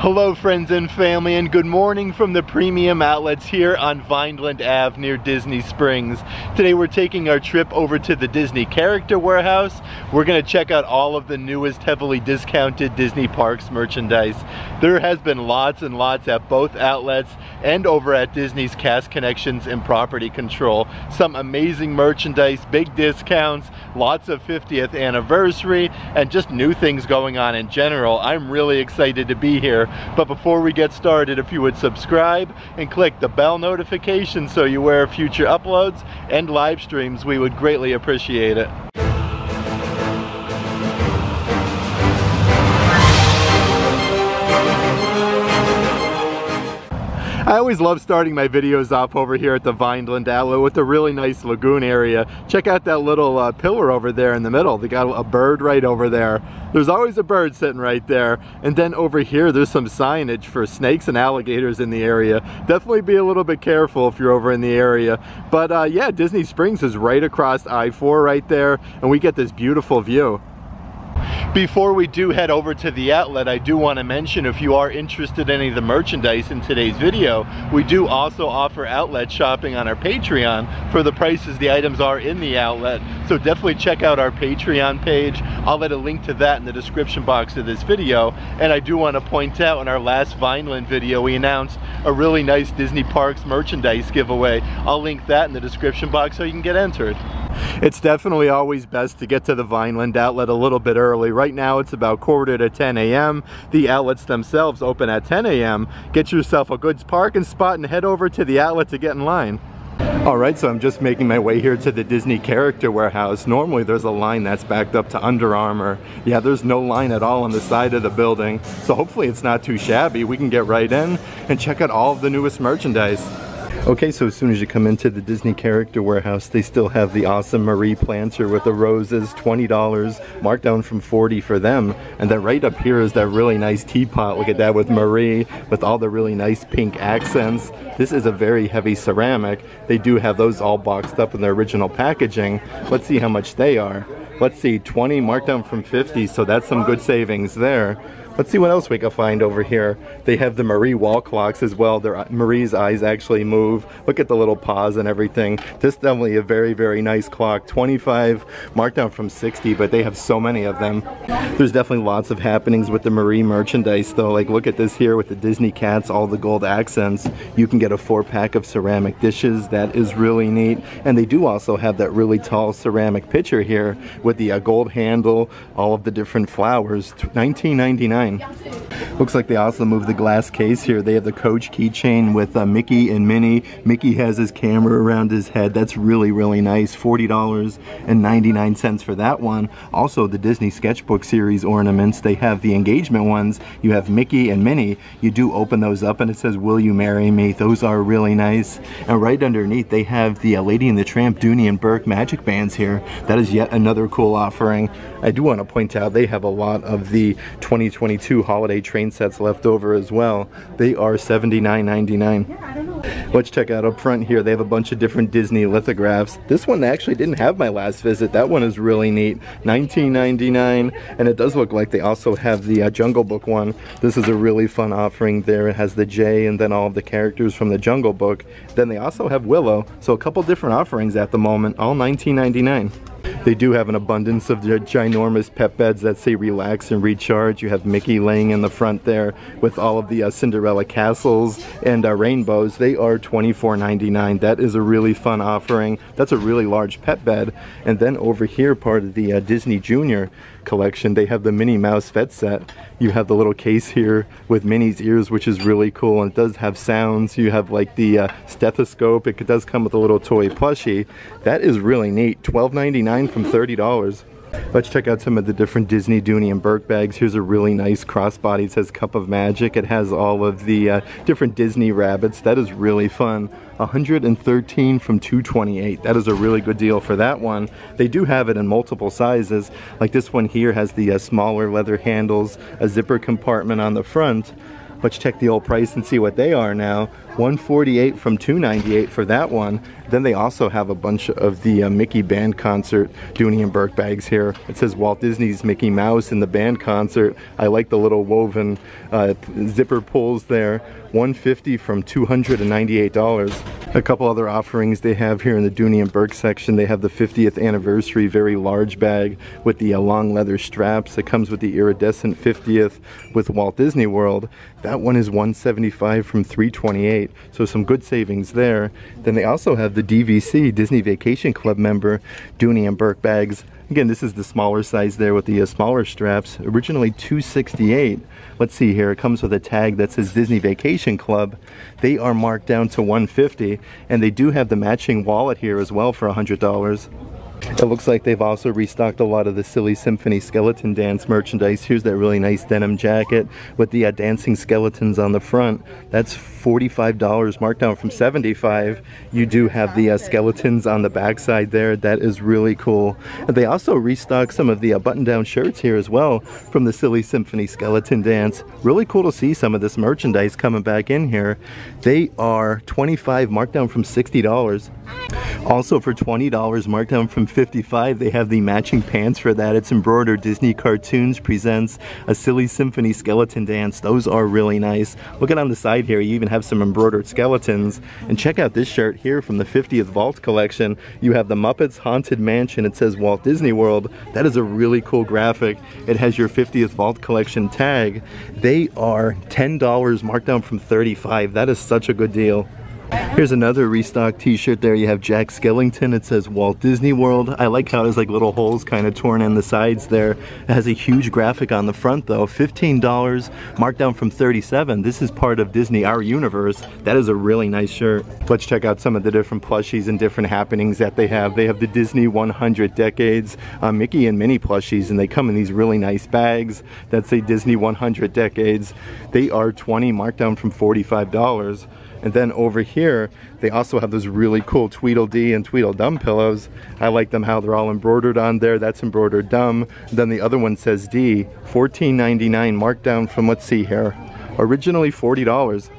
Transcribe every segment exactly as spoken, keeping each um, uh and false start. Hello friends and family, and good morning from the Premium Outlets here on Vineland Avenue near Disney Springs. Today we're taking our trip over to the Disney Character Warehouse. We're going to check out all of the newest heavily discounted Disney Parks merchandise. There has been lots and lots at both outlets and over at Disney's Cast Connections and Property Control. Some amazing merchandise, big discounts, lots of fiftieth anniversary, and just new things going on in general. I'm really excited to be here. But before we get started, if you would subscribe and click the bell notification so you're aware of future uploads and live streams, we would greatly appreciate it. I always love starting my videos off over here at the Vineland Outlet with a really nice lagoon area. Check out that little uh, pillar over there in the middle. They got a bird right over there. There's always a bird sitting right there. And then over here, there's some signage for snakes and alligators in the area. Definitely be a little bit careful if you're over in the area. But uh, yeah, Disney Springs is right across I four right there, and we get this beautiful view. Before we do head over to the outlet, I do want to mention, if you are interested in any of the merchandise in today's video, we do also offer outlet shopping on our Patreon for the prices the items are in the outlet. So definitely check out our Patreon page. I'll let a link to that in the description box of this video. And I do want to point out, in our last Vineland video, we announced a really nice Disney Parks merchandise giveaway. I'll link that in the description box so you can get entered. It's definitely always best to get to the Vineland outlet a little bit early. Right now it's about quarter to ten A M The outlets themselves open at ten A M Get yourself a good parking spot and head over to the outlet to get in line. Alright, so I'm just making my way here to the Disney Character Warehouse. Normally there's a line that's backed up to Under Armour. Yeah, there's no line at all on the side of the building. So hopefully it's not too shabby. We can get right in and check out all of the newest merchandise. Okay, so as soon as you come into the Disney Character Warehouse, they still have the awesome Marie planter with the roses, twenty dollars, marked down from forty for them. And then right up here is that really nice teapot. Look at that, with Marie, with all the really nice pink accents. This is a very heavy ceramic. They do have those all boxed up in their original packaging. Let's see how much they are. Let's see, twenty marked down from fifty, so that's some good savings there. Let's see what else we can find over here. They have the Marie wall clocks as well. Their, Marie's eyes actually move. Look at the little paws and everything. This is definitely a very, very nice clock. twenty-five, marked down from sixty, but they have so many of them. There's definitely lots of happenings with the Marie merchandise though. Like look at this here with the Disney cats, all the gold accents. You can get a four pack of ceramic dishes. That is really neat. And they do also have that really tall ceramic pitcher here with the uh, gold handle, all of the different flowers. nineteen ninety-nine. Looks like they also moved the glass case here. They have the Coach keychain with uh, Mickey and Minnie. Mickey has his camera around his head. That's really, really nice. forty dollars and ninety-nine cents for that one. Also, the Disney Sketchbook Series ornaments. They have the engagement ones. You have Mickey and Minnie. You do open those up and it says, "Will you marry me?" Those are really nice. And right underneath, they have the uh, Lady and the Tramp, Dooney and Burke magic bands here. That is yet another cool offering. I do want to point out they have a lot of the twenty twenty-two Two holiday train sets left over as well. They are seventy-nine ninety-nine. Yeah, let's check out up front here. They have a bunch of different Disney lithographs. This one actually didn't have my last visit. That one is really neat. nineteen ninety-nine, and it does look like they also have the uh, Jungle Book one. This is a really fun offering there. It has the Jay and then all of the characters from the Jungle Book. Then they also have Willow. So a couple different offerings at the moment, all nineteen ninety-nine. They do have an abundance of their ginormous pet beds that say relax and recharge. You have Mickey laying in the front there with all of the uh, Cinderella castles and uh, rainbows. They are twenty-four ninety-nine. That is a really fun offering. That's a really large pet bed. And then over here, part of the uh, Disney Junior collection, they have the Minnie Mouse vet set. You have the little case here with Minnie's ears, which is really cool, and it does have sounds. You have like the uh, stethoscope. It does come with a little toy plushie. That is really neat. twelve ninety-nine from thirty dollars. Let's check out some of the different Disney Dooney and Burke bags. Here's a really nice crossbody. It says Cup of Magic. It has all of the uh, different Disney rabbits. That is really fun. one hundred thirteen from two twenty-eight. That is a really good deal for that one. They do have it in multiple sizes. Like this one here has the uh, smaller leather handles, a zipper compartment on the front. Let's check the old price and see what they are now. one forty-eight from two ninety-eight for that one. Then they also have a bunch of the uh, Mickey Band Concert Dooney and Burke bags here. It says Walt Disney's Mickey Mouse in the Band Concert. I like the little woven uh, zipper pulls there. one fifty from two hundred ninety-eight dollars. A couple other offerings they have here in the Dooney and Burke section. They have the fiftieth anniversary very large bag with the uh, long leather straps. It comes with the iridescent fiftieth with Walt Disney World. That one is one seventy-five from three twenty-eight, so some good savings there. Then they also have the D V C, Disney Vacation Club member, Dooney and Burke bags. Again, this is the smaller size there with the uh, smaller straps, originally two sixty-eight. Let's see here, it comes with a tag that says Disney Vacation Club. They are marked down to one fifty, and they do have the matching wallet here as well for one hundred dollars. It looks like they've also restocked a lot of the Silly Symphony Skeleton Dance merchandise. Here's that really nice denim jacket with the uh, dancing skeletons on the front. That's forty-five dollars, marked down from seventy-five dollars. You do have the uh, skeletons on the backside there. That is really cool. And they also restocked some of the uh, button-down shirts here as well from the Silly Symphony Skeleton Dance. Really cool to see some of this merchandise coming back in here. They are twenty-five dollars, marked down from sixty dollars. Also for twenty dollars, marked down from fifty-five dollars, they have the matching pants for that. It's embroidered Disney Cartoons Presents a Silly Symphony Skeleton Dance. Those are really nice. Look at on the side here, you even have some embroidered skeletons. And check out this shirt here from the fiftieth Vault collection. You have the Muppets Haunted Mansion. It says Walt Disney World. That is a really cool graphic. It has your fiftieth Vault collection tag. They are ten dollars, marked down from thirty-five dollars. That is such a good deal. Here's another restock t-shirt there. You have Jack Skellington. It says Walt Disney World. I like how there's like little holes kind of torn in the sides there. It has a huge graphic on the front though. fifteen dollars, marked down from thirty-seven dollars. This is part of Disney Our Universe. That is a really nice shirt. Let's check out some of the different plushies and different happenings that they have. They have the Disney one hundred Decades uh, Mickey and Minnie plushies, and they come in these really nice bags that say Disney one hundred Decades. They are twenty dollars, marked down from forty-five dollars. And then over here, they also have those really cool Tweedledee and Tweedledum pillows. I like them how they're all embroidered on there. That's embroidered Dum. Then the other one says D. fourteen ninety-nine, marked down from, let's see here, originally forty dollars.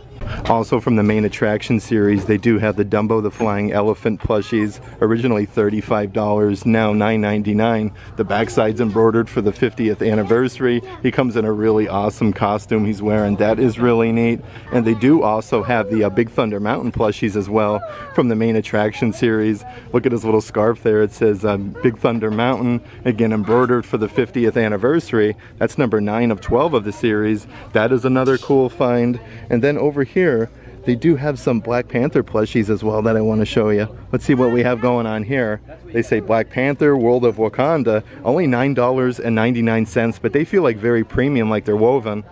Also from the main attraction series, they do have the Dumbo the Flying Elephant plushies, originally thirty-five dollars, now nine ninety-nine. The backside's embroidered for the fiftieth anniversary. He comes in a really awesome costume he's wearing. That is really neat. And they do also have the uh, Big Thunder Mountain plushies as well from the main attraction series. Look at his little scarf there. It says uh, Big Thunder Mountain, again embroidered for the fiftieth anniversary. That's number nine of twelve of the series. That is another cool find. And then over here Here, they do have some Black Panther plushies as well that I want to show you. Let's see what we have going on here. They say Black Panther, World of Wakanda, only nine ninety-nine, but they feel like very premium, like they're woven.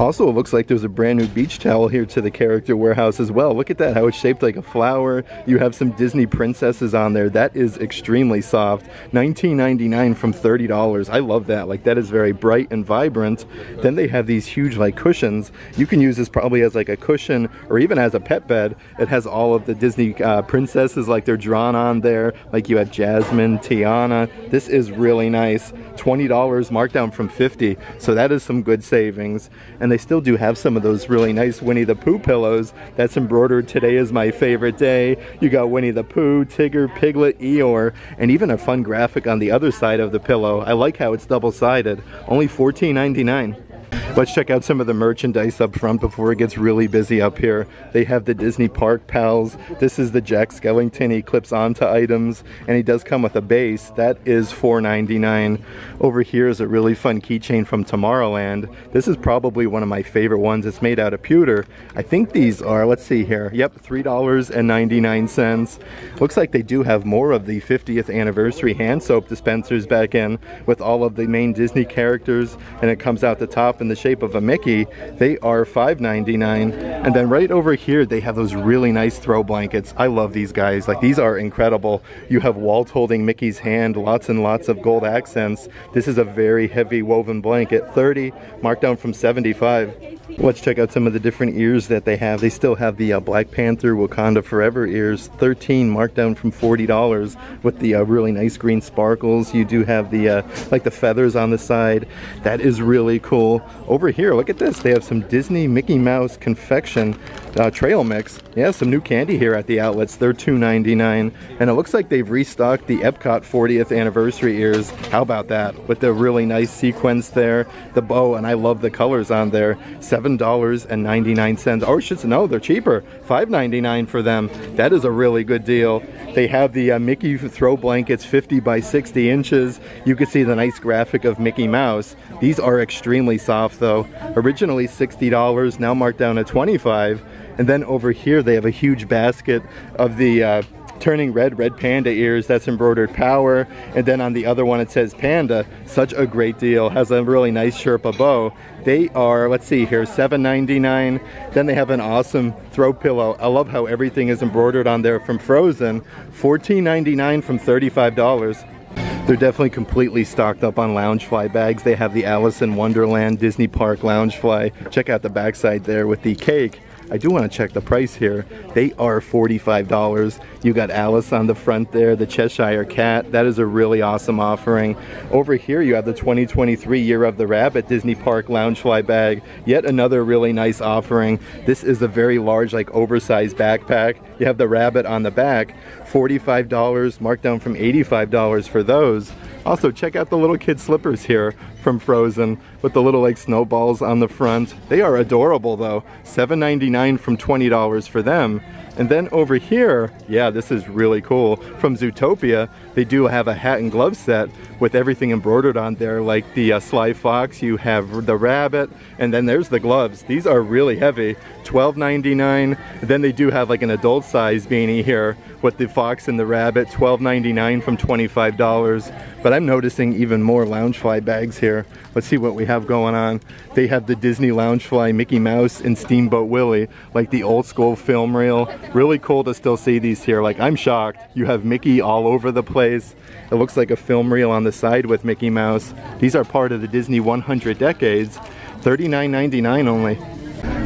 Also, it looks like there's a brand new beach towel here to the Character Warehouse as well. Look at that, how it's shaped like a flower. You have some Disney princesses on there. That is extremely soft. nineteen ninety-nine from thirty dollars. I love that. Like, that is very bright and vibrant. Then they have these huge, like, cushions. You can use this probably as, like, a cushion or even as a pet bed. It has all of the Disney uh, princesses, like, they're drawn on there. Like, you have Jasmine, Tiana. This is really nice. twenty dollars, marked down from fifty dollars. So that is some good savings. And they still do have some of those really nice Winnie the Pooh pillows. That's embroidered Today Is My Favorite Day. You got Winnie the Pooh, Tigger, Piglet, Eeyore, and even a fun graphic on the other side of the pillow. I like how it's double-sided. Only fourteen ninety-nine. Let's check out some of the merchandise up front before it gets really busy up here. They have the Disney Park Pals. This is the Jack Skellington. He clips onto items, and he does come with a base. That is four ninety-nine. Over here is a really fun keychain from Tomorrowland. This is probably one of my favorite ones. It's made out of pewter. I think these are, let's see here, yep, three ninety-nine. Looks like they do have more of the fiftieth anniversary hand soap dispensers back in with all of the main Disney characters, and it comes out the top in the shape of a Mickey. They are five ninety-nine. And then right over here they have those really nice throw blankets. I love these guys. Like, these are incredible. You have Walt holding Mickey's hand, lots and lots of gold accents. This is a very heavy woven blanket. thirty, marked down from seventy-five. Let's check out some of the different ears that they have. They still have the uh, Black Panther Wakanda Forever ears, thirteen marked down from forty dollars, with the uh, really nice green sparkles. You do have the uh, like the feathers on the side. That is really cool. Over here, look at this. They have some Disney Mickey Mouse confection uh, trail mix. Yeah, some new candy here at the outlets. They're two ninety-nine, and it looks like they've restocked the Epcot fortieth anniversary ears. How about that? With the really nice sequence there, the bow, and I love the colors on there. seven dollars and ninety-nine cents. Oh, shit, no, they're cheaper. five ninety-nine for them. That is a really good deal. They have the uh, Mickey throw blankets, fifty by sixty inches. You can see the nice graphic of Mickey Mouse. These are extremely soft though. Originally sixty dollars, now marked down to twenty-five dollars. And then over here they have a huge basket of the uh, Turning Red Red Panda ears. That's embroidered power, and then on the other one it says Panda. Such a great deal. Has a really nice Sherpa bow. They are, let's see here, seven ninety-nine. Then they have an awesome throw pillow. I love how everything is embroidered on there from Frozen. fourteen ninety-nine from thirty-five dollars. They're definitely completely stocked up on Loungefly bags. They have the Alice in Wonderland Disney Park Loungefly. Check out the backside there with the cake. I do want to check the price here. They are forty-five dollars. You got Alice on the front there, the Cheshire Cat. That is a really awesome offering. Over here you have the twenty twenty-three Year of the Rabbit Disney Park Loungefly bag. Yet another really nice offering. This is a very large, like oversized backpack. You have the rabbit on the back. forty-five dollars, marked down from eighty-five dollars for those. Also, check out the little kid slippers here from Frozen with the little like snowballs on the front. They are adorable though. seven ninety-nine from twenty dollars for them. And then over here, yeah, this is really cool. From Zootopia, they do have a hat and glove set with everything embroidered on there, like the uh, Sly Fox, you have the rabbit, and then there's the gloves. These are really heavy, twelve ninety-nine. Then they do have like an adult size beanie here with the fox and the rabbit, twelve ninety-nine from twenty-five dollars. But I'm noticing even more Loungefly bags here. Let's see what we have going on. They have the Disney Loungefly Mickey Mouse and Steamboat Willie, like the old school film reel. Really cool to still see these here. Like, I'm shocked. You have Mickey all over the place. It looks like a film reel on the side with Mickey Mouse. These are part of the Disney one hundred Decades. thirty-nine ninety-nine only.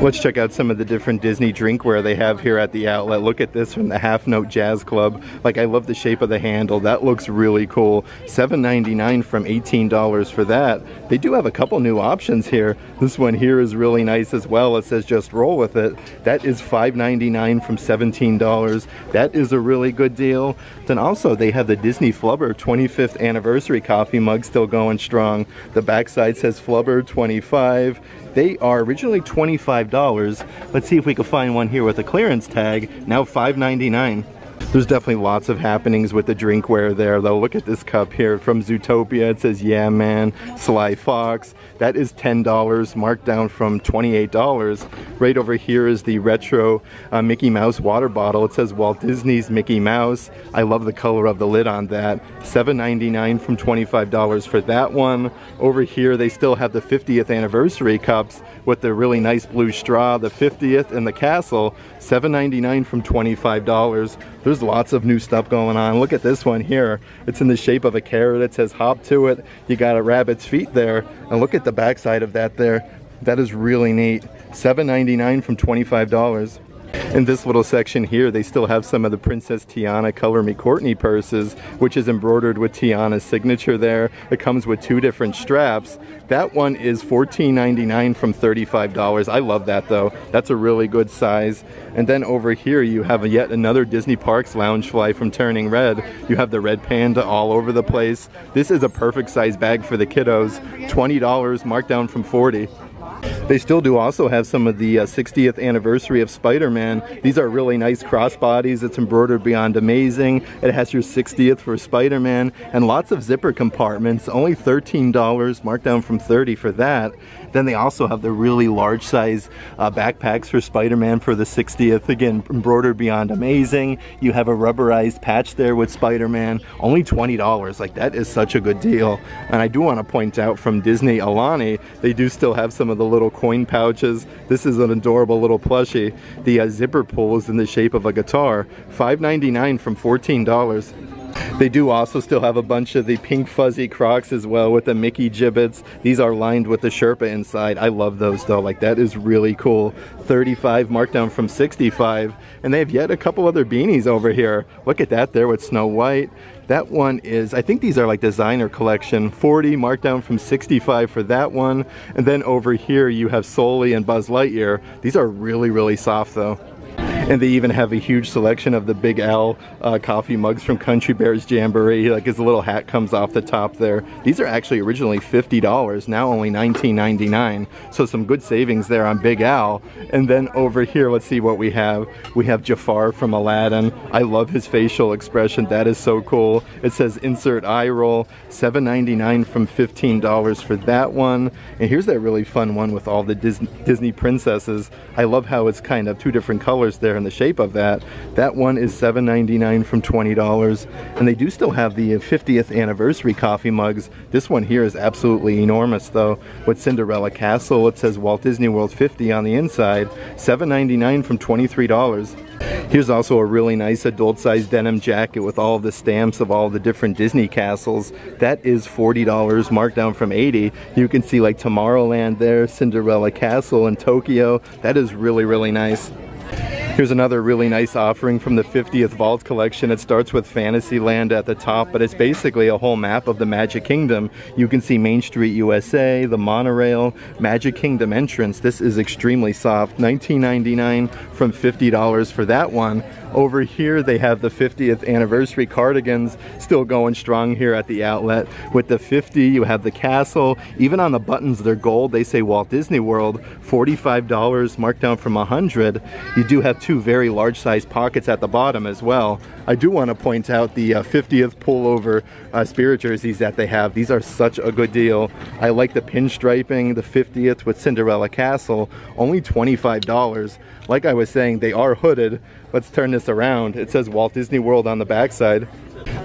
Let's check out some of the different Disney drinkware they have here at the outlet. Look at this from the Half Note Jazz Club. Like, I love the shape of the handle. That looks really cool. seven ninety-nine from eighteen dollars for that. They do have a couple new options here. This one here is really nice as well. It says just roll with it. That is five ninety-nine from seventeen dollars. That is a really good deal. Then also they have the Disney Flubber twenty-fifth Anniversary coffee mug still going strong. The backside says Flubber twenty-five. They are originally twenty-five dollars. Let's see if we can find one here with a clearance tag. Now five ninety-nine. There's definitely lots of happenings with the drinkware there though. Look at this cup here from Zootopia. It says yeah man, Sly Fox. That is ten dollars, marked down from twenty-eight dollars. Right over here is the retro uh, Mickey Mouse water bottle. It says Walt Disney's Mickey Mouse. I love the color of the lid on that. seven ninety-nine from twenty-five dollars for that one. Over here they still have the fiftieth anniversary cups with the really nice blue straw, the fiftieth and the castle. seven ninety-nine from twenty-five dollars. There's lots of new stuff going on. Look at this one here. It's in the shape of a carrot. It says hop to it. You got a rabbit's feet there. And look at the backside of that there. That is really neat. seven ninety-nine from twenty-five dollars. In this little section here, they still have some of the Princess Tiana Color Me Courtney purses, which is embroidered with Tiana's signature there. It comes with two different straps. That one is fourteen ninety-nine from thirty-five dollars. I love that though. That's a really good size. And then over here you have yet another Disney Parks Loungefly from Turning Red. You have the red panda all over the place. This is a perfect size bag for the kiddos. twenty dollars, marked down from forty dollars. They still do also have some of the uh, sixtieth anniversary of Spider-Man. These are really nice crossbodies. It's embroidered beyond amazing. It has your sixtieth for Spider-Man and lots of zipper compartments. Only thirteen dollars, marked down from thirty dollars for that. Then they also have the really large size uh, backpacks for Spider-Man for the sixtieth. Again, embroidered beyond amazing. You have a rubberized patch there with Spider-Man. Only twenty dollars. Like, that is such a good deal. And I do want to point out from Disney Alani, they do still have some of the little coin pouches. This is an adorable little plushie. The uh, zipper pull is in the shape of a guitar. five ninety-nine from fourteen dollars. They do also still have a bunch of the pink fuzzy Crocs as well with the Mickey gibbets. These are lined with the Sherpa inside. I love those though, like that is really cool. thirty-five marked down from sixty-five. And they have yet a couple other beanies over here. Look at that there with Snow White. That one is, I think these are like designer collection, forty marked down from sixty-five for that one. And then over here you have Sully and Buzz Lightyear. These are really, really soft though. And they even have a huge selection of the Big Al uh, coffee mugs from Country Bears Jamboree. Like his little hat comes off the top there. These are actually originally fifty dollars, now only nineteen ninety-nine. So some good savings there on Big Al. And then over here, let's see what we have. We have Jafar from Aladdin. I love his facial expression. That is so cool. It says insert eye roll, seven ninety-nine from fifteen dollars for that one. And here's that really fun one with all the Disney, Disney princesses. I love how it's kind of two different colors there. The shape of that. That one is seven ninety-nine from twenty dollars. And they do still have the fiftieth anniversary coffee mugs. This one here is absolutely enormous though. With Cinderella Castle, it says Walt Disney World fifty on the inside. seven ninety-nine from twenty-three dollars. Here's also a really nice adult-sized denim jacket with all the stamps of all the different Disney castles. That is forty dollars, marked down from eighty dollars. You can see like Tomorrowland there, Cinderella Castle in Tokyo. That is really, really nice. Here's another really nice offering from the fiftieth Vault collection. It starts with Fantasyland at the top, but it's basically a whole map of the Magic Kingdom. You can see Main Street U S A, the monorail, Magic Kingdom entrance. This is extremely soft. nineteen ninety-nine from fifty dollars for that one. Over here they have the fiftieth anniversary cardigans still going strong here at the outlet. With the fifty you have the castle. Even on the buttons they're gold. They say Walt Disney World. forty-five dollars, marked down from one hundred. You do have two very large size pockets at the bottom as well. I do want to point out the uh, fiftieth pullover uh, spirit jerseys that they have. These are such a good deal. I like the pinstriping, the fiftieth with Cinderella Castle, only twenty-five dollars. Like I was saying, they are hooded. Let's turn this around. It says Walt Disney World on the backside.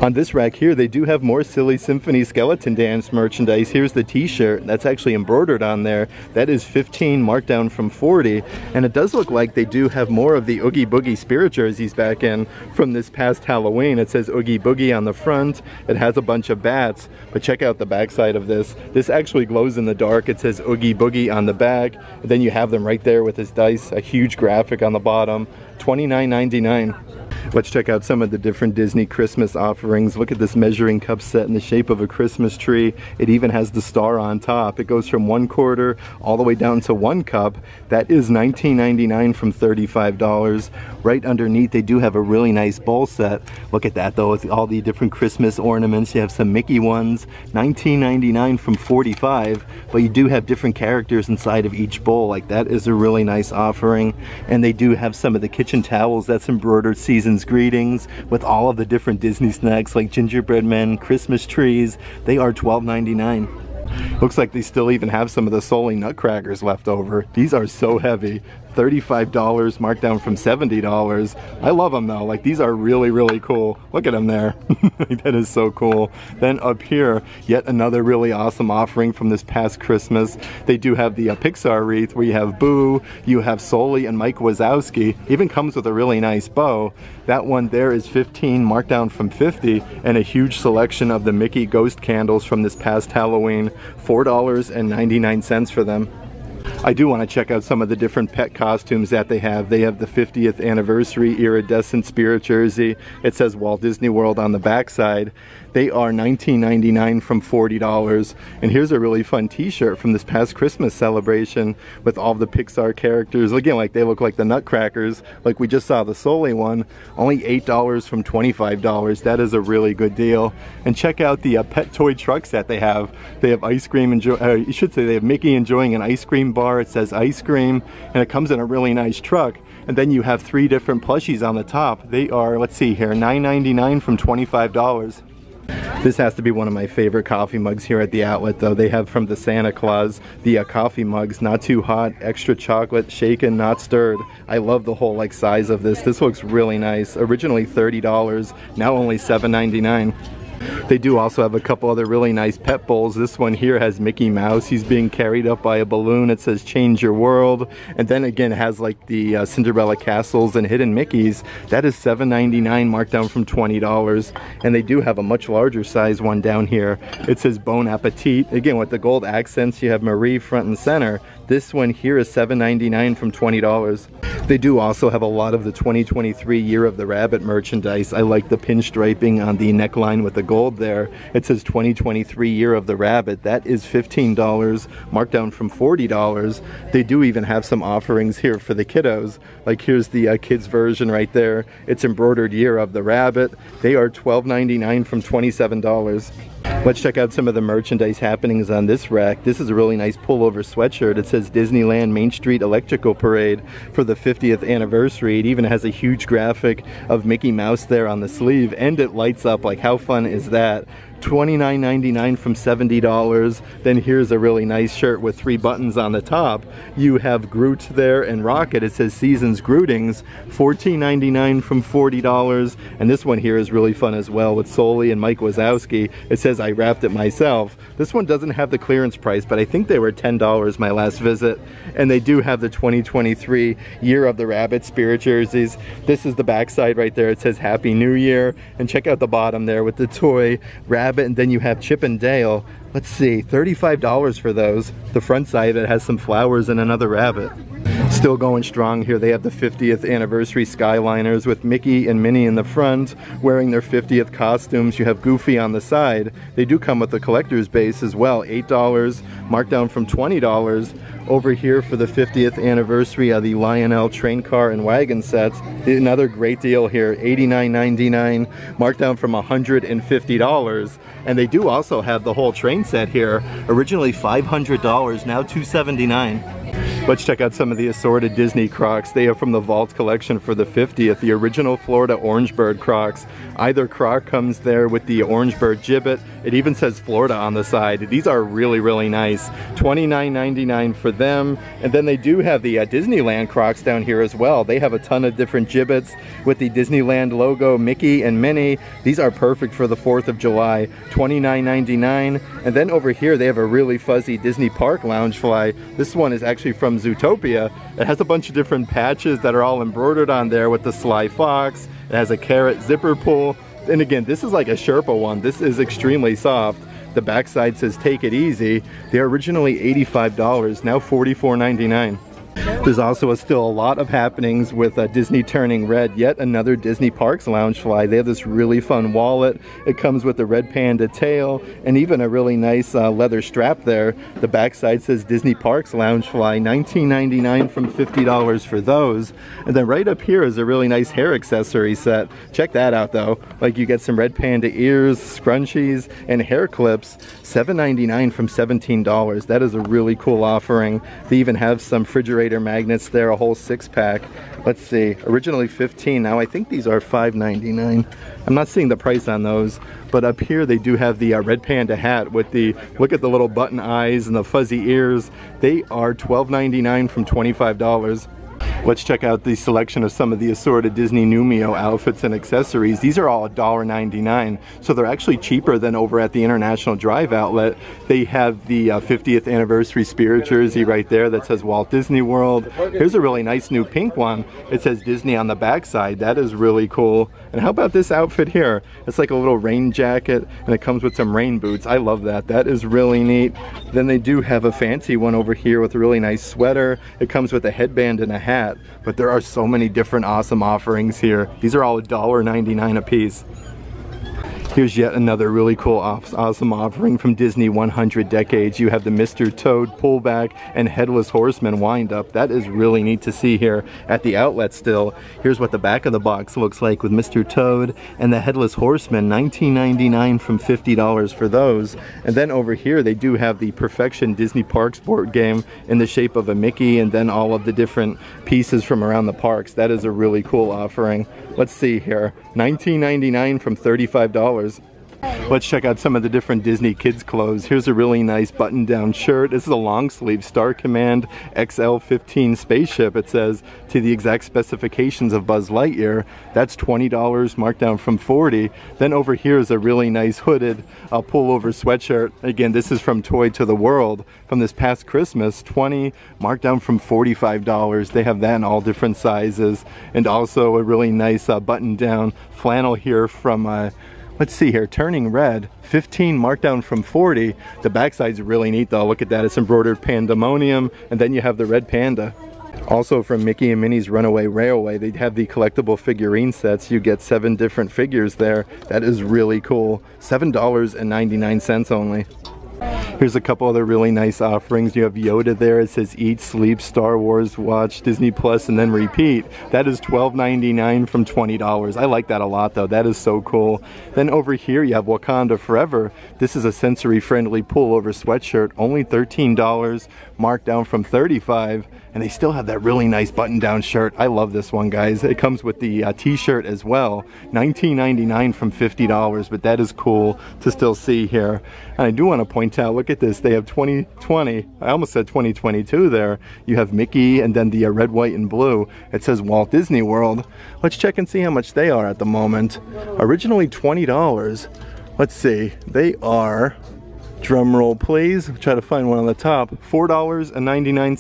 On this rack here, they do have more Silly Symphony Skeleton Dance merchandise. Here's the t-shirt that's actually embroidered on there. That is fifteen dollars, marked down from forty dollars. And it does look like they do have more of the Oogie Boogie spirit jerseys back in from this past Halloween. It says Oogie Boogie on the front. It has a bunch of bats, but check out the backside of this. This actually glows in the dark. It says Oogie Boogie on the back. And then you have them right there with his dice, a huge graphic on the bottom, twenty-nine ninety-nine. Let's check out some of the different Disney Christmas offerings. Look at this measuring cup set in the shape of a Christmas tree. It even has the star on top. It goes from one quarter all the way down to one cup. That is nineteen ninety-nine from thirty-five dollars. Right underneath they do have a really nice bowl set. Look at that though, with all the different Christmas ornaments. You have some Mickey ones, nineteen ninety-nine from forty-five dollars. But you do have different characters inside of each bowl. Like that is a really nice offering. And they do have some of the kitchen towels that's embroidered season greetings with all of the different Disney snacks like gingerbread men, Christmas trees. They are twelve ninety-nine. Looks like they still even have some of the Sully nutcrackers left over. These are so heavy. thirty-five dollars, marked down from seventy dollars. I love them though. Like these are really, really cool. Look at them there. That is so cool. Then up here, yet another really awesome offering from this past Christmas. They do have the uh, Pixar wreath where you have Boo, you have Sully and Mike Wazowski. Even comes with a really nice bow. That one there is fifteen dollars, marked down from fifty dollars, and a huge selection of the Mickey ghost candles from this past Halloween. four ninety-nine for them. I do want to check out some of the different pet costumes that they have. They have the fiftieth anniversary iridescent spirit jersey. It says Walt Disney World on the backside. They are nineteen ninety-nine from forty dollars. And here's a really fun t-shirt from this past Christmas celebration with all the Pixar characters. Again, like they look like the Nutcrackers, like we just saw the Sully one. Only eight dollars from twenty-five dollars. That is a really good deal. And check out the uh, pet toy trucks that they have. They have ice cream, enjoy uh, you should say they have Mickey enjoying an ice cream bar. It says ice cream, and it comes in a really nice truck. And then you have three different plushies on the top. They are, let's see here, nine ninety-nine from twenty-five dollars. This has to be one of my favorite coffee mugs here at the outlet though. They have from the Santa Claus, the uh, coffee mugs, not too hot, extra chocolate, shaken, not stirred. I love the whole like size of this. This looks really nice. Originally thirty dollars, now only seven ninety-nine. They do also have a couple other really nice pet bowls. This one here has Mickey Mouse. He's being carried up by a balloon. It says change your world. And then again has like the uh, Cinderella castles and hidden Mickeys. That is seven ninety-nine, marked down from twenty dollars. And they do have a much larger size one down here. It says Bon Appetit. Again, with the gold accents, you have Marie front and center. This one here is seven ninety-nine from twenty dollars. They do also have a lot of the twenty twenty-three Year of the Rabbit merchandise. I like the pinstriping on the neckline with the gold there. It says twenty twenty-three Year of the Rabbit. That is fifteen dollars, marked down from forty dollars. They do even have some offerings here for the kiddos. Like here's the uh, kids version right there. It's embroidered Year of the Rabbit. They are twelve ninety-nine from twenty-seven dollars. Let's check out some of the merchandise happenings on this rack. This is a really nice pullover sweatshirt. It says Disneyland Main Street Electrical Parade for the fiftieth anniversary. It even has a huge graphic of Mickey Mouse there on the sleeve, and it lights up. Like, how fun is that? twenty-nine ninety-nine from seventy dollars. Then here's a really nice shirt with three buttons on the top. You have Groot there and Rocket. It says Seasons Grootings, fourteen ninety-nine from forty dollars. And this one here is really fun as well with Soli and Mike Wazowski. It says I wrapped it myself. This one doesn't have the clearance price, but I think they were ten dollars my last visit. And they do have the twenty twenty-three Year of the Rabbit spirit jerseys. This is the backside right there. It says Happy New Year. And check out the bottom there with the toy rabbit. And then you have Chip and Dale. Let's see, thirty-five dollars for those. The front side, it has some flowers and another rabbit. Still going strong here. They have the fiftieth anniversary Skyliners with Mickey and Minnie in the front wearing their fiftieth costumes. You have Goofy on the side. They do come with the collector's base as well. eight dollars, marked down from twenty dollars. Over here for the fiftieth anniversary of the Lionel train car and wagon sets. Another great deal here. eighty-nine ninety-nine, marked down from one hundred fifty dollars. And they do also have the whole train set here. Originally five hundred dollars, now two seventy-nine. Let's check out some of the assorted Disney Crocs. They are from the Vault collection for the fiftieth, the original Florida Orangeburg Crocs. Either Croc comes there with the Orangeburg gibbet. It even says Florida on the side. These are really, really nice. twenty-nine ninety-nine for them. And then they do have the uh, Disneyland Crocs down here as well. They have a ton of different gibbets with the Disneyland logo, Mickey and Minnie. These are perfect for the fourth of July, twenty-nine ninety-nine. And then over here, they have a really fuzzy Disney Park Lounge Fly. This one is actually from Zootopia. It has a bunch of different patches that are all embroidered on there with the Sly Fox. It has a carrot zipper pull. And again, this is like a Sherpa one. This is extremely soft. The backside says take it easy. They're originally eighty-five dollars, now forty-four ninety-nine. There's also a still a lot of happenings with uh, Disney Turning Red, yet another Disney Parks Lounge Fly. They have this really fun wallet. It comes with a red panda tail and even a really nice uh, leather strap there. The backside says Disney Parks Lounge Fly, nineteen ninety-nine from fifty dollars for those. And then right up here is a really nice hair accessory set. Check that out though. Like you get some red panda ears, scrunchies, and hair clips. seven ninety-nine from seventeen dollars. That is a really cool offering. They even have some refrigerator magnets there, a whole six pack. Let's see, originally fifteen, now I think these are five ninety-nine. I'm not seeing the price on those, but up here they do have the uh, red panda hat with the, look at the little button eyes and the fuzzy ears. They are twelve ninety-nine from twenty-five dollars. Let's check out the selection of some of the assorted Disney Numio outfits and accessories. These are all one ninety-nine, so they're actually cheaper than over at the International Drive outlet. They have the uh, fiftieth anniversary spirit jersey right there that says Walt Disney World. Here's a really nice new pink one. It says Disney on the backside. That is really cool. And how about this outfit here? It's like a little rain jacket, and it comes with some rain boots. I love that. That is really neat. Then they do have a fancy one over here with a really nice sweater. It comes with a headband and a hat. But there are so many different awesome offerings here. These are all one ninety-nine a piece. Here's yet another really cool awesome offering from Disney one hundred Decades. You have the Mister Toad pullback and Headless Horseman wind-up. That is really neat to see here at the outlet still. Here's what the back of the box looks like with Mister Toad and the Headless Horseman, nineteen ninety-nine from fifty dollars for those. And then over here they do have the Perfection Disney Parks board game in the shape of a Mickey and then all of the different pieces from around the parks. That is a really cool offering. Let's see here, nineteen ninety-nine from thirty-five dollars. Let's check out some of the different Disney kids clothes. Here's a really nice button-down shirt. This is a long sleeve Star Command X L fifteen spaceship. It says, to the exact specifications of Buzz Lightyear. That's twenty dollars, marked down from forty dollars. Then over here is a really nice hooded uh, pullover sweatshirt. Again, this is from Toy to the World from this past Christmas, twenty dollars, marked down from forty-five dollars. They have that in all different sizes. And also a really nice uh, button-down flannel here from uh, let's see here, Turning Red, fifteen marked down from forty. The backside's really neat though, look at that, it's embroidered pandemonium, and then you have the red panda. Also from Mickey and Minnie's Runaway Railway, they have the collectible figurine sets. You get seven different figures there. That is really cool. seven ninety-nine only. Here's a couple other really nice offerings. You have Yoda there. It says eat, sleep, Star Wars, watch, Disney Plus, and then repeat. That is twelve ninety-nine from twenty dollars. I like that a lot though. That is so cool. Then over here you have Wakanda Forever. This is a sensory-friendly pullover sweatshirt. Only thirteen dollars, marked down from thirty-five dollars. And they still have that really nice button-down shirt. I love this one, guys. It comes with the uh, t-shirt as well. nineteen ninety-nine from fifty dollars, but that is cool to still see here. And I do want to point out, look at this, they have twenty twenty, I almost said twenty twenty-two there. You have Mickey and then the uh, red, white, and blue. It says Walt Disney World. Let's check and see how much they are at the moment. Originally twenty dollars. Let's see, they are, drum roll please, try to find one on the top, four ninety-nine.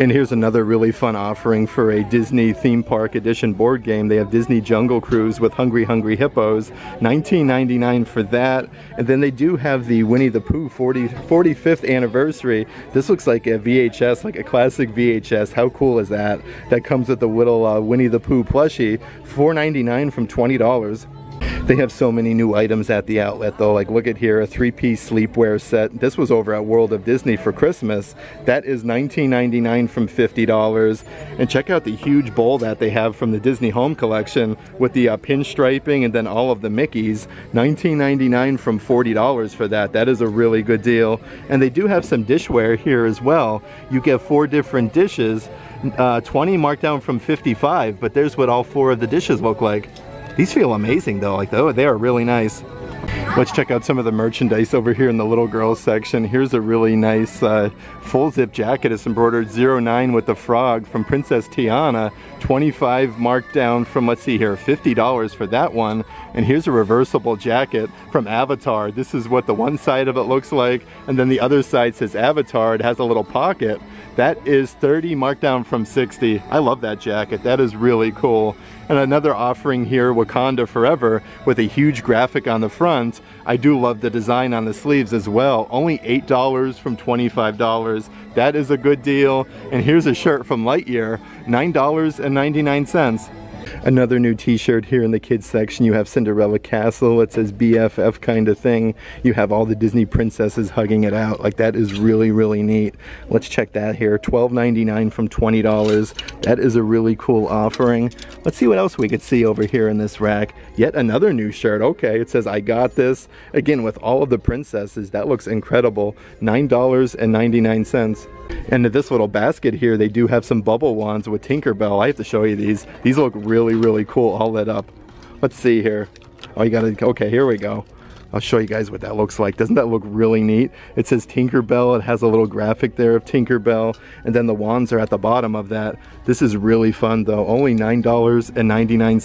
And here's another really fun offering for a Disney Theme Park Edition board game. They have Disney Jungle Cruise with Hungry Hungry Hippos, nineteen ninety-nine for that. And then they do have the Winnie the Pooh forty, forty-fifth anniversary. This looks like a V H S, like a classic V H S. How cool is that? That comes with the little uh, Winnie the Pooh plushie, four ninety-nine from twenty dollars. They have so many new items at the outlet though, like look at here, a three-piece sleepwear set. This was over at World of Disney for Christmas. That is nineteen ninety-nine from fifty dollars. And check out the huge bowl that they have from the Disney Home Collection with the uh, pinstriping and then all of the Mickeys. nineteen ninety-nine from forty dollars for that. That is a really good deal. And they do have some dishware here as well. You get four different dishes, uh, twenty marked down from fifty-five, but there's what all four of the dishes look like. These feel amazing though, like oh, they are really nice. Let's check out some of the merchandise over here in the little girls section. Here's a really nice uh, full zip jacket. It's embroidered oh nine with the frog from Princess Tiana. twenty-five marked down from, let's see here, fifty dollars for that one. And here's a reversible jacket from Avatar. This is what the one side of it looks like. And then the other side says Avatar. It has a little pocket. That is thirty marked down from sixty. I love that jacket. That is really cool. And another offering here, Wakanda Forever, with a huge graphic on the front. I do love the design on the sleeves as well. Only eight dollars from twenty-five dollars. That is a good deal. And here's a shirt from Lightyear, nine ninety-nine. Another new t-shirt here in the kids section. You have Cinderella Castle. It says B F F kind of thing. You have all the Disney princesses hugging it out. Like that is really, really neat. Let's check that here. twelve ninety-nine from twenty dollars. That is a really cool offering. Let's see what else we could see over here in this rack. Yet another new shirt. Okay, it says I got this. Again, with all of the princesses. That looks incredible. nine ninety-nine. And to this little basket here, they do have some bubble wands with Tinkerbell. I have to show you these. These look really, really cool, all lit up. Let's see here. Oh, you gotta, okay, here we go. I'll show you guys what that looks like. Doesn't that look really neat? It says Tinkerbell. It has a little graphic there of Tinkerbell. And then the wands are at the bottom of that. This is really fun though. Only nine ninety-nine.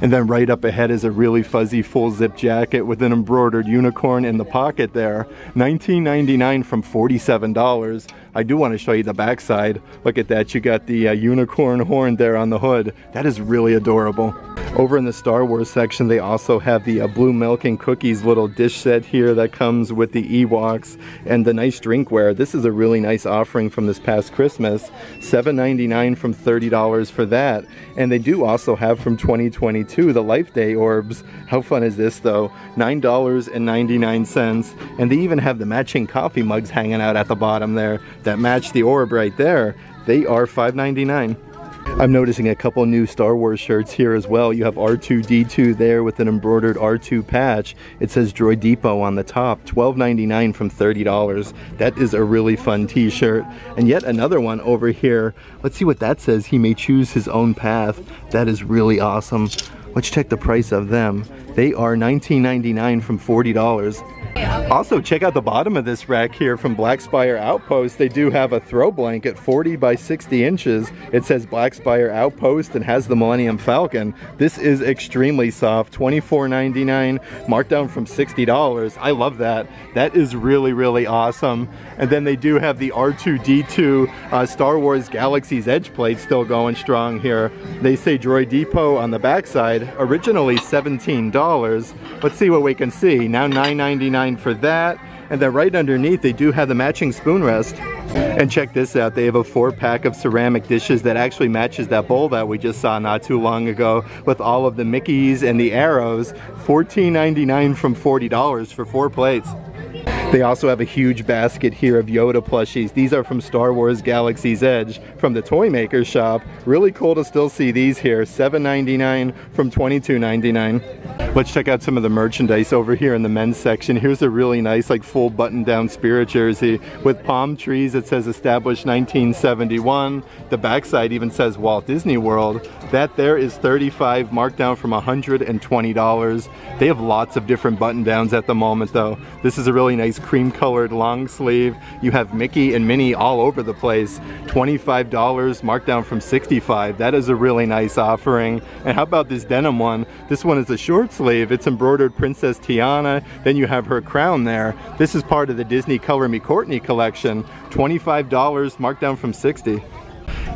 And then right up ahead is a really fuzzy full zip jacket with an embroidered unicorn in the pocket there. nineteen ninety-nine from forty-seven dollars. I do want to show you the backside. Look at that, you got the uh, unicorn horn there on the hood. That is really adorable. Over in the Star Wars section, they also have the uh, blue milk and cookies little dish set here that comes with the Ewoks and the nice drinkware. This is a really nice offering from this past Christmas. seven ninety-nine from thirty dollars for that. And they do also have from twenty twenty-two the Life Day orbs. How fun is this though? nine ninety-nine. And they even have the matching coffee mugs hanging out at the bottom there that match the orb right there. They are five ninety-nine. I'm noticing a couple new Star Wars shirts here as well. You have R two D two there with an embroidered R two patch. It says Droid Depot on the top, twelve ninety-nine from thirty dollars. That is a really fun t-shirt. And yet another one over here. Let's see what that says. He may choose his own path. That is really awesome. Let's check the price of them. They are nineteen ninety-nine from forty dollars. Also, check out the bottom of this rack here from Black Spire Outpost. They do have a throw blanket, forty by sixty inches. It says Black Spire Outpost and has the Millennium Falcon. This is extremely soft, twenty-four ninety-nine, marked down from sixty dollars. I love that. That is really, really awesome. And then they do have the R two D two uh, Star Wars Galaxy's Edge plate still going strong here. They say Droid Depot on the backside, originally seventeen dollars. Let's see what we can see. Now nine ninety-nine for that. And then right underneath they do have the matching spoon rest. And check this out, they have a four pack of ceramic dishes that actually matches that bowl that we just saw not too long ago with all of the Mickeys and the arrows. fourteen ninety-nine from forty dollars for four plates. They also have a huge basket here of Yoda plushies. These are from Star Wars Galaxy's Edge from the Toy Maker shop. Really cool to still see these here. seven ninety-nine from twenty-two ninety-nine. Let's check out some of the merchandise over here in the men's section. Here's a really nice like full button-down spirit jersey with palm trees. It says established nineteen seventy-one. The backside even says Walt Disney World. That there is thirty-five dollars, marked down from one hundred twenty dollars. They have lots of different button-downs at the moment though. This is a really nice cream colored long sleeve. You have Mickey and Minnie all over the place. twenty-five dollars, marked down from sixty-five dollars. That is a really nice offering. And how about this denim one? This one is a short sleeve. It's embroidered Princess Tiana. Then you have her crown there. This is part of the Disney Color Me Courtney collection. twenty-five dollars, marked down from sixty dollars.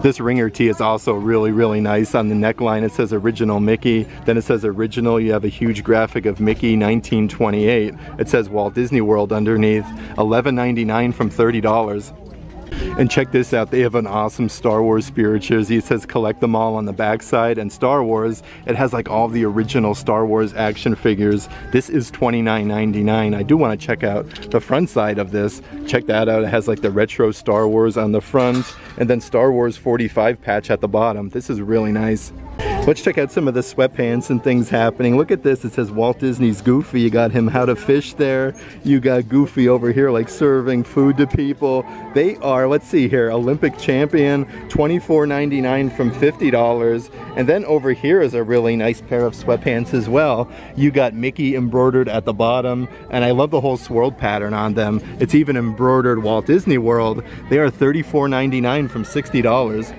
This ringer tee is also really, really nice. On the neckline it says original Mickey, then it says original. You have a huge graphic of Mickey nineteen twenty-eight. It says Walt Disney World underneath. Eleven ninety-nine from thirty dollars. And check this out, they have an awesome Star Wars spirit jersey. It says collect them all on the backside and Star Wars. It has like all the original Star Wars action figures. This is twenty-nine ninety-nine. I do want to check out the front side of this. Check that out, it has like the retro Star Wars on the front and then Star Wars forty-five patch at the bottom. This is really nice. Let's check out some of the sweatpants and things happening. Look at this, it says Walt Disney's Goofy. You got him How to Fish there. You got Goofy over here like serving food to people. They are, let's see here, Olympic champion, twenty-four ninety-nine from fifty dollars. And then over here is a really nice pair of sweatpants as well. You got Mickey embroidered at the bottom and I love the whole swirl pattern on them. It's even embroidered Walt Disney World. They are thirty-four ninety-nine from sixty dollars.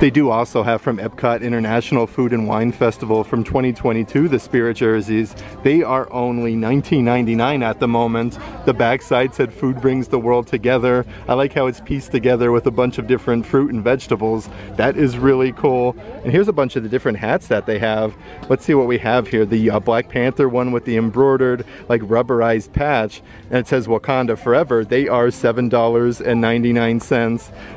They do also have from Epcot International Food and Wine Festival from twenty twenty-two the spirit jerseys. They are only nineteen ninety-nine at the moment. The backside said food brings the world together. I like how it's pieced together with a bunch of different fruit and vegetables. That is really cool. And here's a bunch of the different hats that they have. Let's see what we have here. The uh, Black Panther one with the embroidered like rubberized patch and it says Wakanda Forever. They are seven ninety-nine.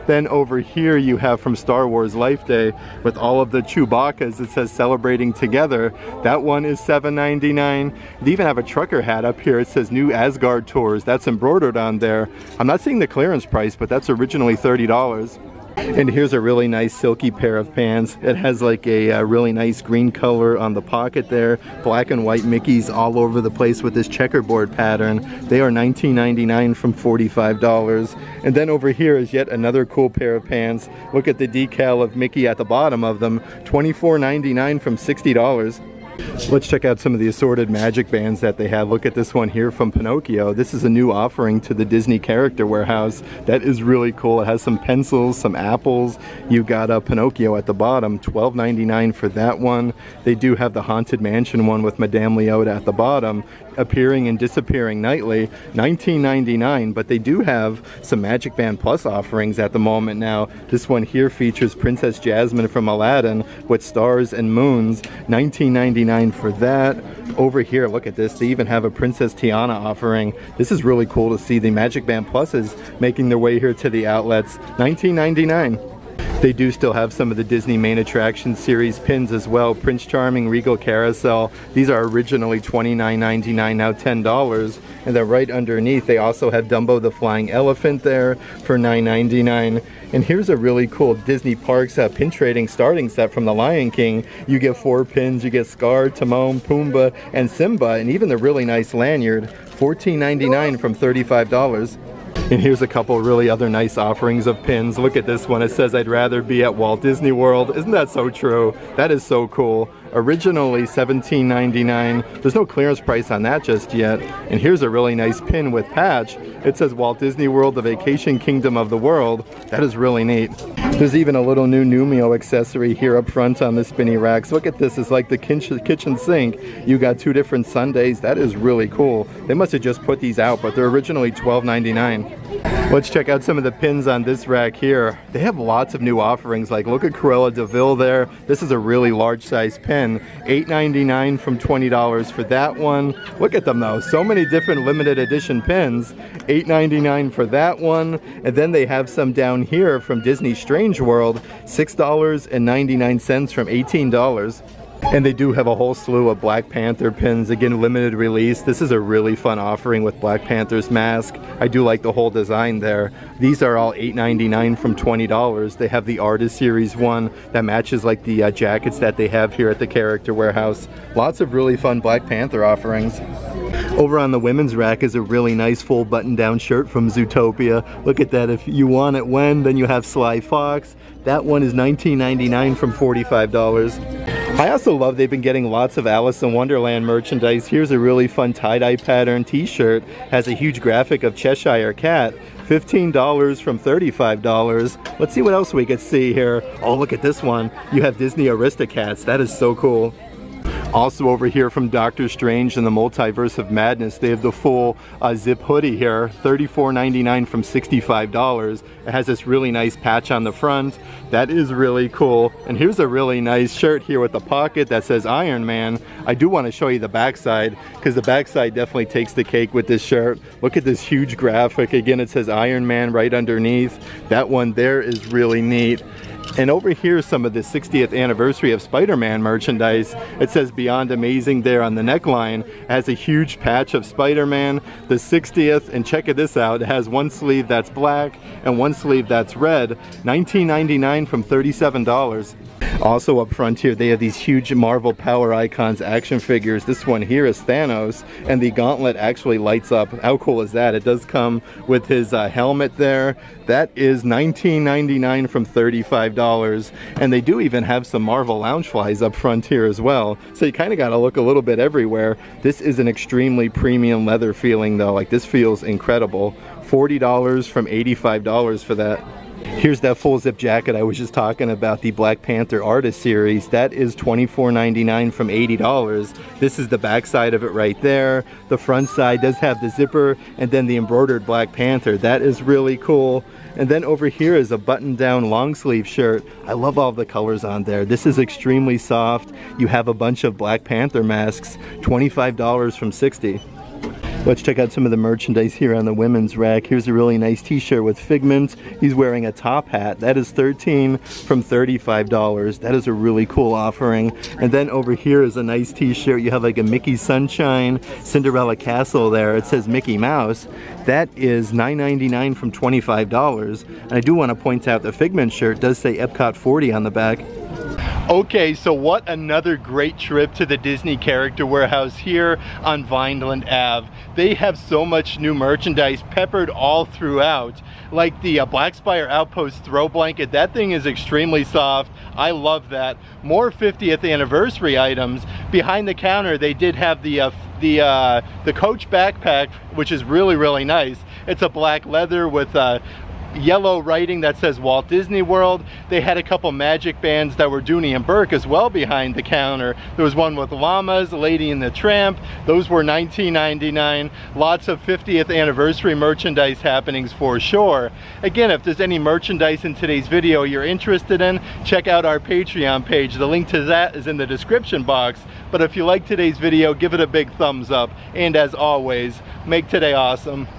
Then over here you have from Star Star Wars Life Day with all of the Chewbacca's. It says celebrating together. That one is seven ninety-nine. They even have a trucker hat up here. It says new Asgard tours. That's embroidered on there. I'm not seeing the clearance price, but that's originally thirty dollars. And here's a really nice silky pair of pants. It has like a, a really nice green color on the pocket there. Black and white Mickeys all over the place with this checkerboard pattern. They are nineteen ninety-nine from forty-five dollars. And then over here is yet another cool pair of pants. Look at the decal of Mickey at the bottom of them. twenty-four ninety-nine from sixty dollars. Let's check out some of the assorted magic bands that they have. Look at this one here from Pinocchio. This is a new offering to the Disney Character Warehouse. That is really cool. It has some pencils, some apples. You got a Pinocchio at the bottom, twelve ninety-nine for that one. They do have the Haunted Mansion one with Madame Leota at the bottom, appearing and disappearing nightly, nineteen ninety-nine. But they do have some Magic Band Plus offerings at the moment now. This one here features Princess Jasmine from Aladdin with stars and moons, nineteen ninety-nine for that. Over here, look at this, they even have a Princess Tiana offering. This is really cool to see the Magic Band Pluses making their way here to the outlets, nineteen ninety-nine. They do still have some of the Disney main attraction series pins as well. Prince Charming, Regal Carousel. These are originally twenty-nine ninety-nine, now ten dollars. And then right underneath, they also have Dumbo the Flying Elephant there for nine ninety-nine. And here's a really cool Disney Parks uh, pin trading starting set from The Lion King. You get four pins. You get Scar, Timon, Pumbaa, and Simba, and even the really nice lanyard, fourteen ninety-nine from thirty-five dollars. And here's a couple really other nice offerings of pins. Look at this one. It says, I'd rather be at Walt Disney World. Isn't that so true? That is so cool. originally seventeen ninety-nine. There's no clearance price on that just yet. And here's a really nice pin with patch. It says Walt Disney World, the Vacation Kingdom of the World. That is really neat. There's even a little new Numio accessory here up front on the spinny racks. Look at this, it's like the kitchen sink. You got two different sundaes. That is really cool. They must have just put these out, but they're originally twelve ninety-nine. Let's check out some of the pins on this rack here. They have lots of new offerings, like look at Cruella de Vil there. This is a really large size pin. eight ninety-nine from twenty dollars for that one. Look at them though, so many different limited edition pins. eight ninety-nine for that one. And then they have some down here from Disney Strange World, six ninety-nine from eighteen dollars. And they do have a whole slew of Black Panther pins, again limited release. This is a really fun offering with Black Panther's mask. I do like the whole design there. These are all eight ninety-nine from twenty dollars. They have the Artist Series one that matches like the uh, jackets that they have here at the Character Warehouse. Lots of really fun Black Panther offerings. Over on the women's rack is a really nice full button-down shirt from Zootopia. Look at that, if you want it when, then you have Sly Fox. That one is nineteen ninety-nine from forty-five dollars. I also love they've been getting lots of Alice in Wonderland merchandise. Here's a really fun tie-dye pattern t-shirt. Has a huge graphic of Cheshire Cat. fifteen dollars from thirty-five dollars. Let's see what else we could see here. Oh, look at this one. You have Disney Aristocats. That is so cool. Also over here from Doctor Strange and the Multiverse of Madness, they have the full uh, zip hoodie here, thirty-four ninety-nine from sixty-five dollars. It has this really nice patch on the front. That is really cool. And here's a really nice shirt here with the pocket that says Iron Man. I do want to show you the backside, because the backside definitely takes the cake with this shirt. Look at this huge graphic. Again, it says Iron Man right underneath. That one there is really neat. And over here is some of the sixtieth anniversary of Spider-Man merchandise. It says Beyond Amazing there on the neckline. It has a huge patch of Spider-Man, the sixtieth, and check this out. It has one sleeve that's black and one sleeve that's red. nineteen ninety-nine from thirty-seven dollars. Also up front here, they have these huge Marvel Power Icons action figures. This one here is Thanos, and the gauntlet actually lights up. How cool is that? It does come with his uh, helmet there. That is nineteen ninety-nine from thirty-five dollars. And they do even have some Marvel Loungeflies up front here as well. So you kind of got to look a little bit everywhere. This is an extremely premium leather feeling though. Like this feels incredible. forty dollars from eighty-five dollars for that. Here's that full zip jacket I was just talking about, the Black Panther Artist Series. That is twenty-four ninety-nine from eighty dollars. This is the back side of it right there. The front side does have the zipper and then the embroidered Black Panther. That is really cool. And then over here is a button-down long sleeve shirt. I love all the colors on there. This is extremely soft. You have a bunch of Black Panther masks, twenty-five dollars from sixty dollars. Let's check out some of the merchandise here on the women's rack. Here's a really nice t-shirt with Figment. He's wearing a top hat. That is thirteen dollars from thirty-five dollars. That is a really cool offering. And then over here is a nice t-shirt. You have like a Mickey Sunshine, Cinderella Castle there. It says Mickey Mouse. That is nine ninety-nine from twenty-five dollars. And I do want to point out the Figment shirt does say Epcot forty on the back. Okay, so what another great trip to the Disney Character Warehouse here on Vineland Avenue. They have so much new merchandise peppered all throughout. Like the uh, Black Spire Outpost throw blanket. That thing is extremely soft. I love that. More fiftieth anniversary items. Behind the counter, they did have the uh, the uh, the Coach backpack, which is really, really nice. It's a black leather with uh, yellow writing that says Walt Disney World. They had a couple magic bands that were Dooney and Burke as well behind the counter. There was one with llamas, Lady and the Tramp. Those were nineteen ninety-nine. Lots of fiftieth anniversary merchandise happenings for sure. Again, if there's any merchandise in today's video you're interested in, check out our Patreon page. The link to that is in the description box. But if you like today's video, give it a big thumbs up. And as always, make today awesome.